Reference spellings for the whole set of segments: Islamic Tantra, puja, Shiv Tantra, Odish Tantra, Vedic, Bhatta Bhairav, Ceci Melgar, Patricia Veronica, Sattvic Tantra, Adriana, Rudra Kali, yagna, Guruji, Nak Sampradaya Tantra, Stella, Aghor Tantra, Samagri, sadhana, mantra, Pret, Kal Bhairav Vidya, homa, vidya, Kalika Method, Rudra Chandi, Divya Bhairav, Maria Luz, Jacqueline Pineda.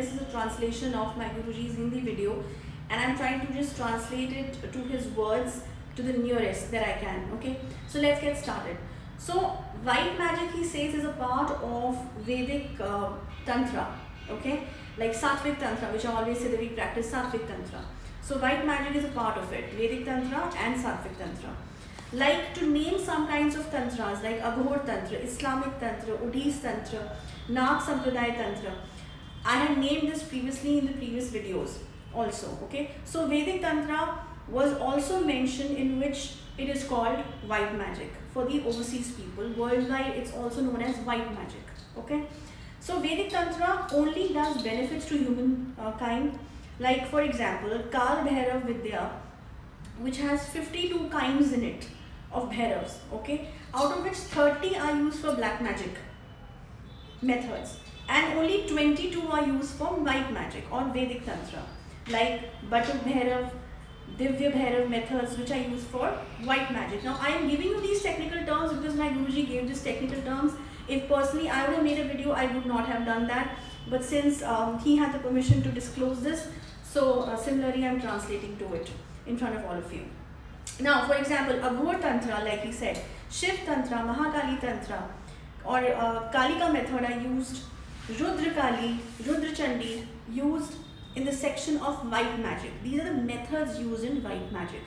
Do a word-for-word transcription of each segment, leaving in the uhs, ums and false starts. this is a translation of my Guruji's Hindi video, and I'm trying to just translate it to his words to the nearest that I can. Okay, so let's get started. So white magic, he says, is a part of Vedic uh, Tantra, okay, like Sattvic Tantra, which I always say that we practice Sattvic Tantra. So white magic is a part of it, Vedic Tantra and Sattvic Tantra. Like to name some kinds of tantras like Aghor Tantra, Islamic Tantra, Odish Tantra, Nak Sampradaya Tantra. I have named this previously in the previous videos also, okay. So Vedic Tantra was also mentioned, in which it is called white magic for the overseas people. Worldwide it's also known as white magic, okay. So Vedic Tantra only does benefits to human uh, kind. Like for example, Kal Bhairav Vidya, which has fifty-two kinds in it of Bhairavs, okay, out of which thirty are used for black magic methods and only twenty-two are used for white magic or Vedic Tantra, like Bhatta Bhairav, Divya Bhairav methods, which I use for white magic. Now I am giving you these technical terms because my Guruji gave these technical terms. If personally I would have made a video, I would not have done that, but since um, he had the permission to disclose this, so uh, similarly I am translating to it in front of all of you. Now for example, Aghor Tantra, like he said, Shiv Tantra, Mahakali Tantra, or uh, Kalika Method I used, Rudra Kali, Rudra Chandi used in the section of white magic. These are the methods used in white magic,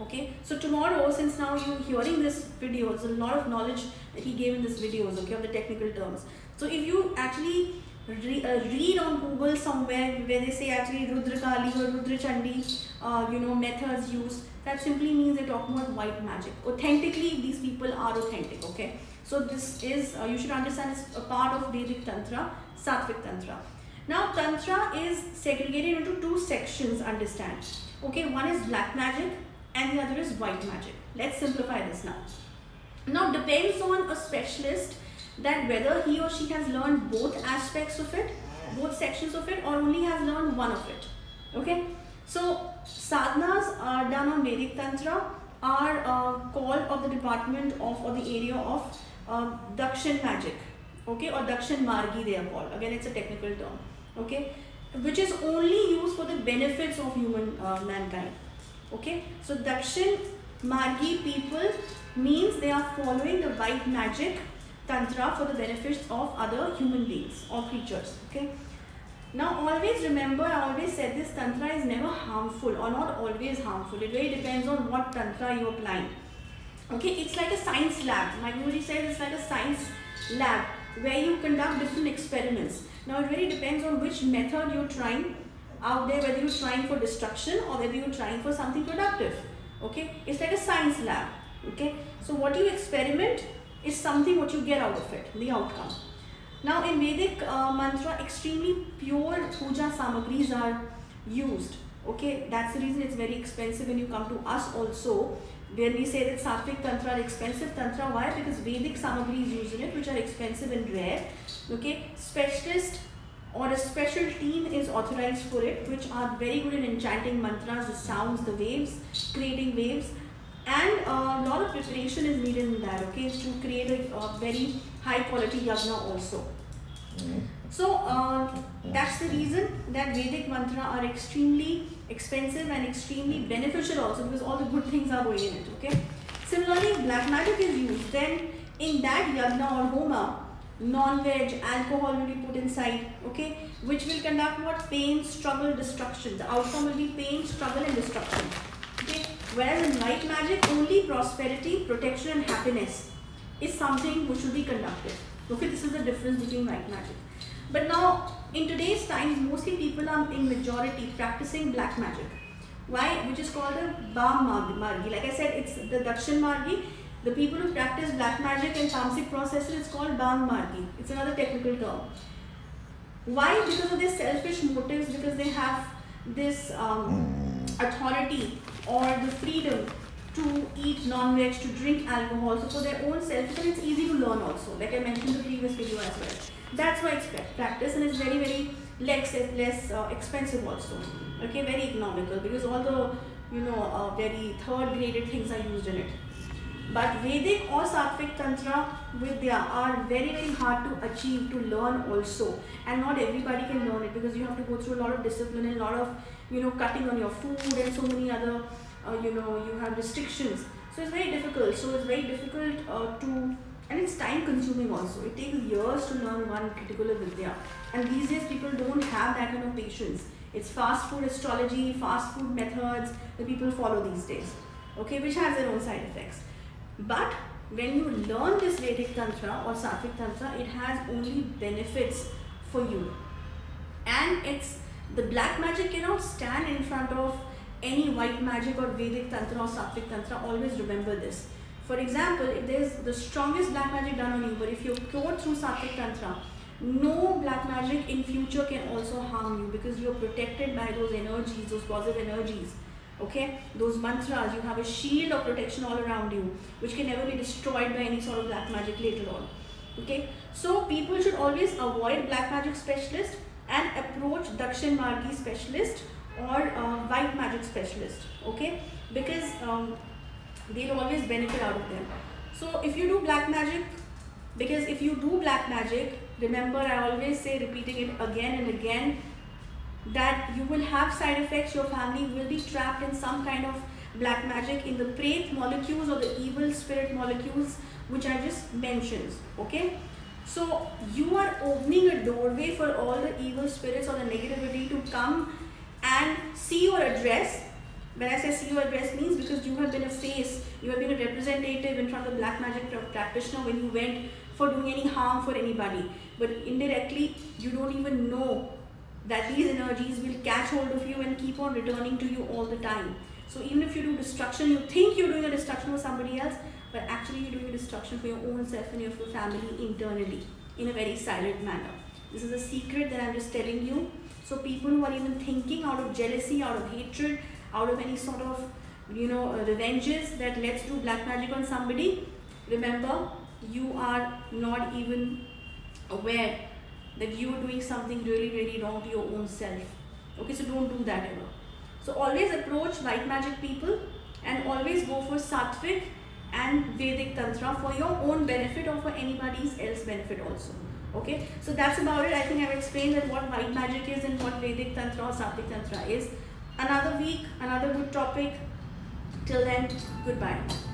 okay. So tomorrow, since now you're hearing this video, there's a lot of knowledge that he gave in this videos, okay, of the technical terms. So if you actually Re, uh, read on Google somewhere where they say actually Rudra Kali or Rudra Chandi, uh, you know, methods used, that simply means they talk about white magic. Authentically, these people are authentic, okay. So this is, uh, you should understand, it's a part of Vedic Tantra, Sattvic Tantra. Now Tantra is segregated into two sections, understand, okay. One is black magic and the other is white magic. Let's simplify this now. Now depends on a specialist that whether he or she has learned both aspects of it, both sections of it, or only has learned one of it, okay. So sadhanas are done on Vedic Tantra are uh, called of the department of or the area of uh, Dakshin magic, okay, or Dakshin Margi they are called, again it's a technical term, okay, which is only used for the benefits of human uh, mankind, okay. So Dakshin Margi people means they are following the white magic Tantra for the benefits of other human beings or creatures, okay. Now always remember, I always said this, Tantra is never harmful or not always harmful. It really depends on what Tantra you apply, okay. It's like a science lab. My Guruji says it's like a science lab where you conduct different experiments. Now it really depends on which method you're trying out there, whether you're trying for destruction or whether you're trying for something productive, okay. It's like a science lab, okay. So what you experiment is something what you get out of it, the outcome. Now in Vedic uh, mantra, extremely pure puja samagris are used, okay. That's the reason it's very expensive when you come to us also, when we say that Sattvic Tantra are expensive Tantra. Why? Because Vedic samagris used in it, which are expensive and rare, okay. Specialist or a special team is authorized for it, which are very good in enchanting mantras, the sounds, the waves, creating waves. And a uh, lot of preparation is needed in that, okay, to create a uh, very high quality yagna also. So uh, that's the reason that Vedic mantra are extremely expensive and extremely beneficial also, because all the good things are going in it, okay. Similarly, black magic is used. Then in that yagna or homa, non-veg, alcohol will be put inside, okay, which will conduct what? Pain, struggle, destruction. The outcome will be pain, struggle and destruction, okay. Whereas in white magic, only prosperity, protection and happiness is something which should be conducted, okay. This is the difference between white magic. But now in today's times, mostly people are in majority practicing black magic. Why? Which is called a Vam Margi. Like I said, it's the Dakshin Margi. The people who practice black magic and tamasic processes, it's called Vam Margi. It's another technical term. Why? Because of their selfish motives, because they have this um, authority or the freedom to eat non-veg, to drink alcohol, so for their own self, and it's easy to learn also, like I mentioned in the previous video as well. That's why it's practice, and it's very very less, less uh, expensive also, okay, very economical, because all the, you know, uh, very third graded things are used in it. But Vedic or Sattvic Tantra Vidya are very very hard to achieve, to learn also, and not everybody can learn it, because you have to go through a lot of discipline and a lot of, you know, cutting on your food and so many other, uh, you know, you have restrictions. So it's very difficult. So it's very difficult uh, to, and it's time consuming also. It takes years to learn one particular Vidya. And these days people don't have that kind of patience. It's fast food astrology, fast food methods that people follow these days. Okay, which has their own side effects. But when you learn this Vedic Tantra or Sattvic Tantra, it has only benefits for you. And it's, the black magic cannot stand in front of any white magic or Vedic Tantra or Sattvic Tantra. Always remember this. For example, if there's the strongest black magic done on you, but if you're cured through Sattvic Tantra, no black magic in future can also harm you, because you're protected by those energies, those positive energies. Okay, those mantras, you have a shield of protection all around you, which can never be destroyed by any sort of black magic later on. Okay, so people should always avoid black magic specialist and approach Dakshin Margi specialist or uh, white magic specialist. Okay, because um, they'll always benefit out of them. So if you do black magic, because if you do black magic, remember I always say, repeating it again and again, that you will have side effects. Your family will be trapped in some kind of black magic, in the Pret molecules or the evil spirit molecules which I just mentioned. Okay, so you are opening a doorway for all the evil spirits or the negativity to come and see your address. When I say see your address, means because you have been a face, you have been a representative in front of the black magic practitioner when you went for doing any harm for anybody, but indirectly you don't even know that these energies will catch hold of you and keep on returning to you all the time. So even if you do destruction, you think you're doing a destruction for somebody else, but actually you're doing a destruction for your own self and your family internally, in a very silent manner. This is a secret that I'm just telling you. So people who are even thinking out of jealousy, out of hatred, out of any sort of, you know, revenges, that let's do black magic on somebody, remember, you are not even aware that you are doing something really really wrong to your own self. Okay, so don't do that ever. So always approach white magic people and always go for Sattvic and Vedic Tantra for your own benefit or for anybody's else benefit also. Okay, so that's about it. I think I've explained that what white magic is and what Vedic Tantra or Sattvic Tantra is. Another week, another good topic. Till then, goodbye.